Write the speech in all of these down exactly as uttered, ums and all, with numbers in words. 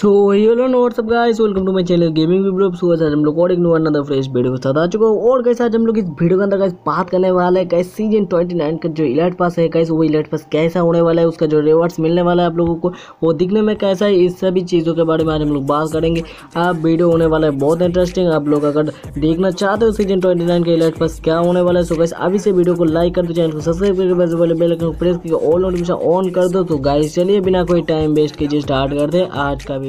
So hello WhatsApp guys, welcome to my channel gaming vlog. So आज हम लोग और एक नया नंदा फ्रेश वीडियो के साथ आ चुका हूँ। और कैसे आज हम लोग इस वीडियो के अंदर गाइस बात करने वाला है गाइस सीजन उनतीस का जो इलाइट पास है गाइस, वो इलाइट पास कैसा होने वाला है, उसका जो रिवॉर्ड्स मिलने वाला है आप लोगों को, वो दिखने में कैसा है, इस सभी चीज़ों के बारे में आज हम लोग बात करेंगे। आप वीडियो होने वाला है बहुत इंटरेस्टिंग। आप लोग अगर देखना चाहते हो सीजन ट्वेंटी नाइन का इलाइट पास क्या होने वाला है, सो गाइस अभी से वीडियो को लाइक कर दो, चैनल को सब्सक्राइब कर बेल आइकन प्रेस करके ऑल नोटिफिकेशन ऑन कर दो। तो गाइस चलिए बिना कोई टाइम वेस्ट कीजिए स्टार्ट करते हैं आज का video.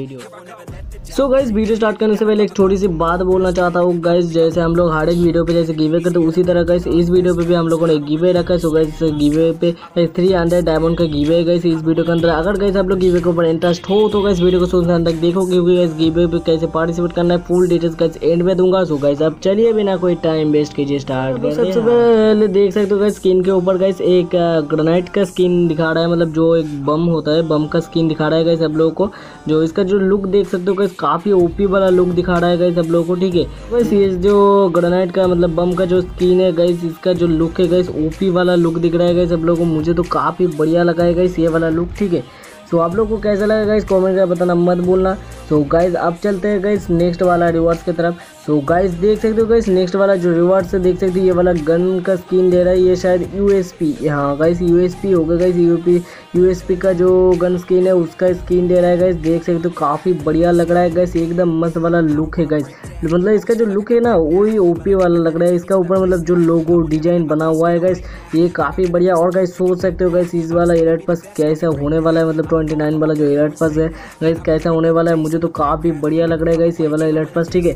So guys video start करने से पहले एक छोटी सी बात बोलना चाहता हूँ गाइस। जैसे हम लोग हर एक वीडियो पे जैसे गिवे करते हैं, उसी तरह गाइस इस वीडियो पे भी हम लोगों ने एक गिवे रखा है। सो गाइस गिवे पे थ्री हंड्रेड डायमंड का गिवे गाइस इस वीडियो के अंदर। अगर गाइस आप लोग गिवे के ऊपर इंटरेस्ट हो तो गाइस वीडियो को शुरू अंत तक देखो, क्योंकि गाइस गिवे पे कैसे पार्टिसिपेट करना है फुल डिटेल्स गाइस एंड में दूंगा। सो गाइस अब चलिए बिना कोई टाइम वेस्ट कीजिए स्टार्ट। सबसे पहले देख सकते हो गाइस स्किन के ऊपर गाइस एक ग्रेनाइट का स्किन दिखा रहा है, मतलब जो एक बम होता है बम का स्किन दिखा रहा है गाइस आप लोगों को। जो इसका जो लुक देख सकते हो गाइस काफ़ी ओपी वाला लुक दिखा रहा है गाइस आप लोगों को, ठीक है गाइस। ये जो ग्रेनाइट का मतलब बम का जो स्किन है गाइस, इसका जो लुक है गाइस ओपी वाला लुक दिख रहा है गाइस आप लोगों को। मुझे तो काफ़ी बढ़िया लगा है गाइस ये वाला लुक, ठीक है। सो आप लोगों को कैसा लगा गाइस कमेंट कर बताना मत भूलना। सो गाइस अब चलते हैं गाइस नेक्स्ट वाला रिवॉर्ड्स की तरफ। सो गाइस देख सकते हो गाइस नेक्स्ट वाला जो रिवॉर्ड्स है देख सकते हो, ये वाला गन का स्किन दे रहा है, ये शायद यूएसपी, हाँ गाइस यूएसपी होगा गाइस, यूपी यूएसपी का जो गन स्किन है उसका स्किन दे रहा है गाइस। देख सकते हो काफ़ी बढ़िया लग रहा है गाइस, एकदम मस्त वाला लुक है गाइस। मतलब इसका जो लुक है ना वही ओपी वाला लग रहा है, इसका ऊपर मतलब जो लोगो डिजाइन बना हुआ है गाइस ये काफ़ी बढ़िया। और गाइस सोच सकते हो गाइस इस वाला इलाइट पास कैसा होने वाला है, मतलब ट्वेंटी नाइन वाला जो इलाइट पास है गाइस कैसा होने वाला है, मुझे तो काफ़ी बढ़िया लग रहा है गाइस ये वाला इलाइट पास, ठीक है।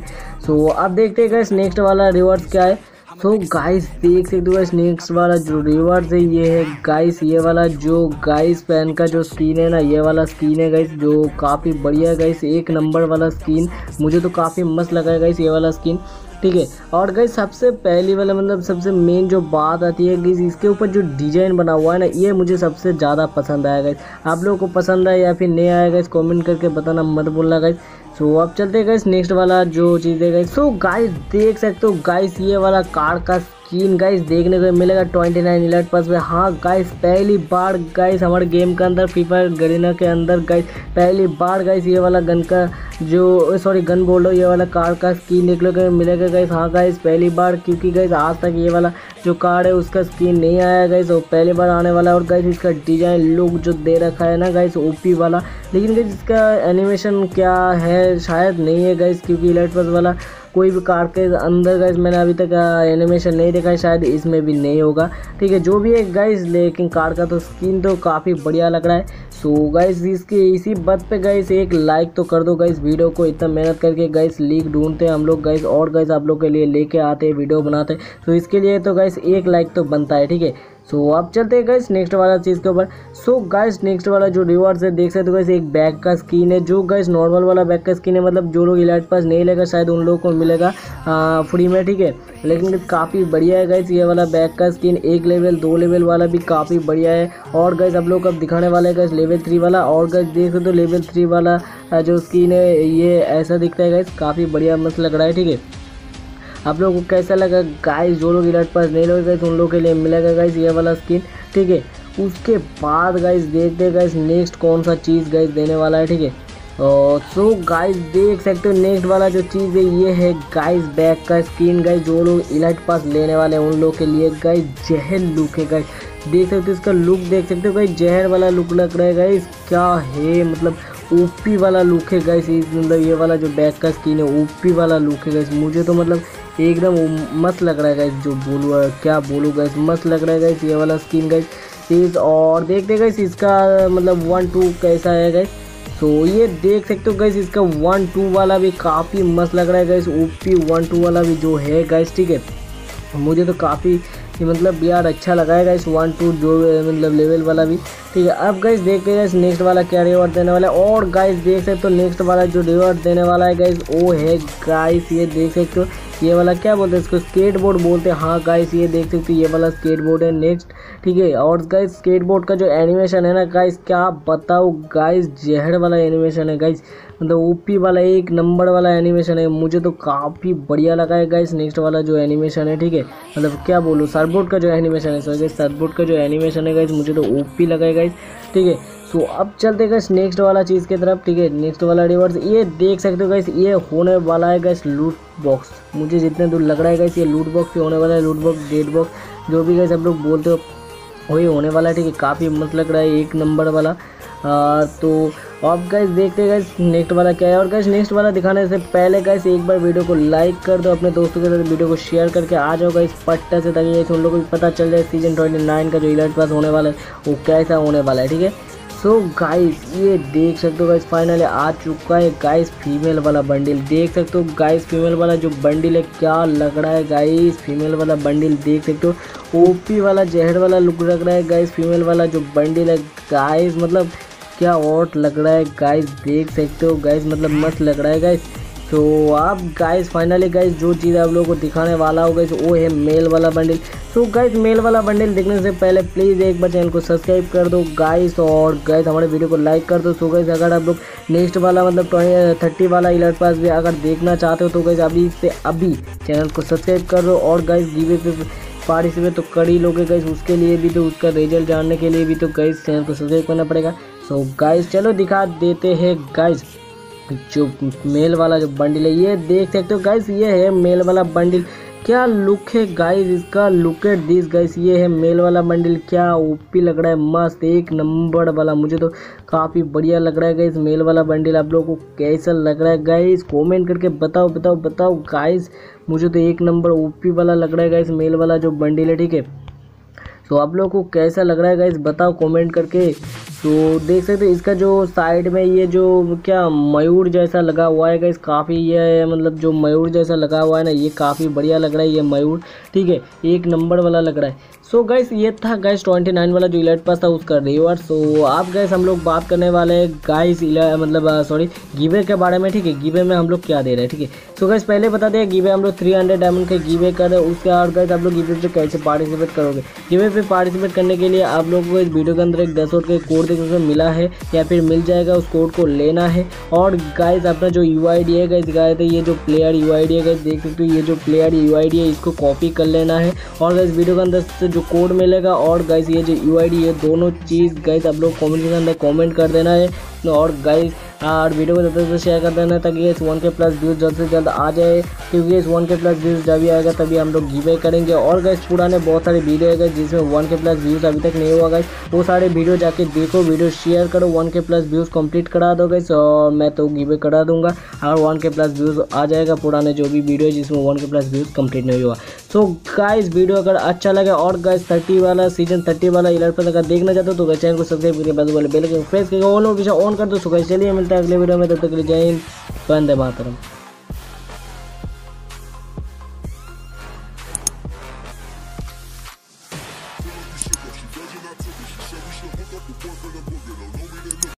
सो अब देखते हैं गाइस नेक्स्ट वाला रिवॉर्ड्स क्या है। तो गाइस देख सकते हो गाइस नेक्स्ट वाला जो रिवॉर्ड्स है ये है गाइस, ये वाला जो गाइस पैन का जो स्किन है ना, ये वाला स्किन है गाइस जो काफ़ी बढ़िया है गाइस, एक नंबर वाला स्किन, मुझे तो काफ़ी मस्त लगा है गाइस ये वाला स्किन, ठीक है। और गाइस सबसे पहली वाला मतलब सबसे मेन जो बात आती है गाइस, इसके ऊपर जो डिज़ाइन बना हुआ है ना ये मुझे सबसे ज़्यादा पसंद आया गाइस। आप लोगों को पसंद आया या फिर नहीं आया गाइस कमेंट करके बताना मत भूलना गाइस। सो so, अब चलते हैं गाइस नेक्स्ट वाला जो चीज़ है गाइस। सो गाइस देख सकते हो गाइस ये वाला कार का स्किन गाइस देखने को मिलेगा उनतीस इलाइट पास में। हाँ गाइस पहली बार गाइस हमारे गेम के अंदर फ्री फायर गरेना के अंदर गाइस पहली बार गाइस ये वाला गन का जो सॉरी गन बोल रहा हूँ, ये वाला कार का स्किन देखने को मिलेगा गाइस। हाँ गाइस पहली बार, क्योंकि गाइस आज तक ये वाला जो कार है उसका स्किन नहीं आया गाइस, और पहली बार आने वाला है। और गाइस इसका डिजाइन लुक जो दे रखा है ना गाइस ओपी वाला, लेकिन गाइस इसका एनिमेशन क्या है शायद नहीं है गाइस, क्योंकि इलाइट पास वाला कोई भी कार के अंदर गाइस मैंने अभी तक एनिमेशन नहीं देखा है, शायद इसमें भी नहीं होगा, ठीक है। जो भी है गाइस लेकिन कार का तो स्किन तो काफ़ी बढ़िया लग रहा है। सो गाइस इसके इसी बात पे गाइस एक लाइक तो कर दो गाइस, वीडियो को इतना मेहनत करके गाइस लीक ढूंढते हैं हम लोग गाइस, और गाइस आप लोग के लिए लेके आते हैं वीडियो बनाते हैं, तो इसके लिए तो गाइस एक लाइक तो बनता है, ठीक है। सो so, अब चलते हैं गाइस नेक्स्ट वाला चीज़ के ऊपर। सो गाइस नेक्स्ट वाला जो रिवॉर्ड्स है देख सकते हो गाइस एक बैग का स्किन है, जो गाइस नॉर्मल वाला बैग का स्किन है, मतलब जो लोग इलाइट पास नहीं लेगा शायद उन लोगों को मिलेगा आ, फ्री में, ठीक है। लेकिन काफ़ी बढ़िया है गाइस ये वाला बैग का स्किन, एक लेवल दो लेवल वाला भी काफ़ी बढ़िया है। और गाइस आप लोग अब दिखाने वाला है गाइस लेवल थ्री वाला, और गाइस देख सकते हो लेवल थ्री वाला जो स्किन है ये ऐसा दिखता है गाइस, काफ़ी बढ़िया मस्त लग रहा है, ठीक है। आप लोगों को कैसा लगा गाइस, जो लोग इलाइट पास नहीं लोगे तो उन लोगों के लिए मिलेगा गाइस ये वाला स्किन, ठीक है। उसके बाद गाइस देखते हैं गाइस नेक्स्ट कौन सा चीज़ गाइस देने वाला है, ठीक है। और सो गाइस देख सकते हो नेक्स्ट वाला जो चीज़ है ये है गाइस बैग का स्किन गाइस, जो लोग इलाइट पास लेने वाले हैं उन लोगों के लिए गाइस जहर लुक है गाइस, देख सकते हो इसका लुक देख सकते हो गाइस जहर वाला लुक लग रहा है गाइस, क्या है मतलब ओपी वाला लुक है गाइस, मतलब ये वाला जो बैग का स्किन है ओपी वाला लुक है गाइस, मुझे तो मतलब एकदम मस्त लग रहा है गाइस, जो बोलूँ क्या बोलूँ गाइस मस्त लग रहा है गाइस ये वाला स्किन गाइस चीज़। और देखते हैं गाइस इसका मतलब वन टू कैसा है गाइस। सो ये देख सकते हो गाइस इसका वन टू वाला भी काफ़ी मस्त लग रहा है गाइस, ओपी वन टू वाला भी जो है गाइस, ठीक है। मुझे तो काफ़ी मतलब यार अच्छा लगा है गाइस वन टू जो मतलब लेवल वाला भी, ठीक है। अब गाइस देखते हैं गाइस नेक्स्ट वाला क्या रिवॉर्ड देने वाला है। और गाइस देख सकते हो नेक्स्ट वाला जो रिवॉर्ड देने वाला है गाइस वो है गाइस ये देख सकते हो ये वाला क्या बोलते हैं इसको, स्केट बोर्ड बोलते हैं। हाँ गाइस ये देख सकते हो ये वाला स्केट बोर्ड है नेक्स्ट, ठीक है। और गाइस स्केट बोर्ड का जो एनिमेशन है ना गाइस क्या बताओ गाइस जहर वाला एनिमेशन है गाइस, मतलब ओपी वाला एक नंबर वाला एनिमेशन है, मुझे तो काफ़ी बढ़िया लगा है गाइस नेक्स्ट वाला जो एनिमेशन है, ठीक है। मतलब क्या बोलूँ सर्फबोर्ड का जो एनिमेशन है, सॉरी गाइस सर्फबोर्ड का जो एनिमेशन है गाइस मुझे तो ओपी लगा है गाइस, ठीक है। सो अब चलते गाइस नेक्स्ट वाला चीज़ की तरफ। ठीक है, नेक्स्ट वाला रिवर्स ये देख सकते हो गाइस, ये होने वाला है गाइस लूट बॉक्स। मुझे जितने दूर लग रहा है गाइस ये लूट बॉक्स होने वाला है, लूट बॉक्स डेड बॉक्स जो भी गाइस आप लोग बोलते हो वही होने वाला है। ठीक है, काफ़ी मस्त लग रहा है, एक नंबर वाला। आ, तो अब गाइस देखते हैं गाइस नेक्स्ट वाला क्या है। और गाइस नेक्स्ट वाला दिखाने से पहले गाइस एक बार वीडियो को लाइक कर दो, अपने दोस्तों के साथ वीडियो को शेयर करके आ जाओ गाइस पट्टा से, ताकि गाइस उन लोगों को भी पता चल जाए सीजन उनतीस का जो इलाइट पास होने वाला है वो कैसा होने वाला है। ठीक है, सो गाइस ये देख सकते हो गाइस फाइनली आ चुका है गाइस फीमेल वाला बंडल। देख सकते हो गाइस फीमेल वाला जो बंडल है क्या लग रहा है गाइस, फीमेल वाला बंडल देख सकते हो ओपी वाला जहर वाला लुक लग रहा है गाइस। फीमेल वाला जो बंडल है गाइस मतलब क्या ऑट लग रहा है गाइस, देख सकते हो गाइस मतलब मस्त लग रहा है गाइस। तो आप गाइस फाइनली गाइस जो चीज़ आप लोगों को दिखाने वाला हो गाइस वो है मेल वाला बंडल। तो गाइस मेल वाला बंडल देखने से पहले प्लीज़ एक बार चैनल को सब्सक्राइब कर दो गाइस, और गाइस हमारे वीडियो को लाइक कर दो। सो गाइस अगर आप लोग नेक्स्ट वाला मतलब थर्टी वाला इलाइट पास भी अगर देखना चाहते हो तो गाइस अभी से अभी चैनल को सब्सक्राइब कर दो, और गाइस गिवे पे पार्टिसिपेट तो कर ही लोगे गाइस, उसके लिए भी तो उसका रिजल्ट जानने के लिए भी तो गाइस चैनल को सब्सक्राइब करना पड़ेगा। सो so गाइस चलो दिखा देते हैं गाइस जो मेल वाला जो बंडल है। ये देख सकते हो गाइस ये है मेल वाला बंडल, क्या लुक है गाइस इसका, लुक एट दिस गाइस। ये है मेल वाला बंडल, क्या ओपी लग रहा है, मस्त एक नंबर वाला। मुझे तो काफ़ी बढ़िया लग रहा है गाइस मेल वाला बंडल। आप लोगों को कैसा लग रहा है गाइस कमेंट करके बताओ बताओ बताओ गाइस। मुझे तो एक नंबर ओपी वाला लग रहा है गाइस मेल वाला जो बंडल है। ठीक है, तो आप लोगों को कैसा लग रहा है गाइस बताओ कमेंट करके। तो देख सकते हो इसका जो साइड में ये जो क्या मयूर जैसा लगा हुआ है गाइस, काफ़ी ये मतलब जो मयूर जैसा लगा हुआ है ना ये काफ़ी बढ़िया लग रहा है ये मयूर। ठीक है, एक नंबर वाला लग रहा है। सो so गाइस ये था गाइस उनतीस वाला जो इलाइट पास था उसका रिवॉर्ड। सो so आप गाइस हम लोग बात करने वाले हैं गाइस मतलब सॉरी गिवे के बारे में। ठीक है, गिवे में हम लोग क्या दे रहे हैं। ठीक है, सो गाइस पहले बता दें गिवे हम लोग तीन सौ डायमंड के गिवे कर रहे हैं उसका। और गाइस आप लोग गिवे पे कैसे पार्टिसिपेट करोगे, गिवे पे पार्टिसिपेट करने के लिए आप लोगों को इस वीडियो के अंदर एक दस वोट के कोड देखने को मिला है या फिर मिल जाएगा, उस कोड को लेना है। और गाइस अपना जो यू आई डी है गाइस गाइस ये जो प्लेयर यू आई डी है गाइस देख सकते हो, ये जो प्लेयर यू आई डी है इसको कॉपी कर लेना है, और गाइस वीडियो के अंदर जो कोड मिलेगा और गाइस ये जो यू आई डी है दोनों चीज़ गाइस आप लोग कमेंट के अंदर कमेंट कर देना है, और गाइस और वीडियो को ज़्यादा से ज़्यादा शेयर कर देना ताकि इस वन के प्लस व्यूज़ जल्द से जल्द आ जाए, क्योंकि इस वन के प्लस व्यूज़ जब आएगा तभी हम लोग गिवे करेंगे। और गाइस पुराने बहुत सारे वीडियो है गाइस जिसमें वन के प्लस व्यूज़ अभी तक नहीं हुआ गाइस, वो सारे वीडियो जाके देखो, वीडियो शेयर करो, one K plus views complete करा दो गाइस, और मैं तो गिवे करा दूंगा और वन के प्लस व्यूज़ आ जाएगा पुराने जो भी वीडियो जिसमें one K plus views complete नहीं हुआ। सो गाइस वीडियो अगर अच्छा लगे और गाइस थर्टी वाला सीजन थर्टी वाला इलाइट पास अगर देखना चाहते हो तो चैनल को सब्सक्राइब करके बेल वाले बेल के प्रेस करके ऑन कर दो। सो गाइस चलिए मिलते हैं अगले वीडियो में, तब तक के लिए जय हिंद, वंदे मातरम।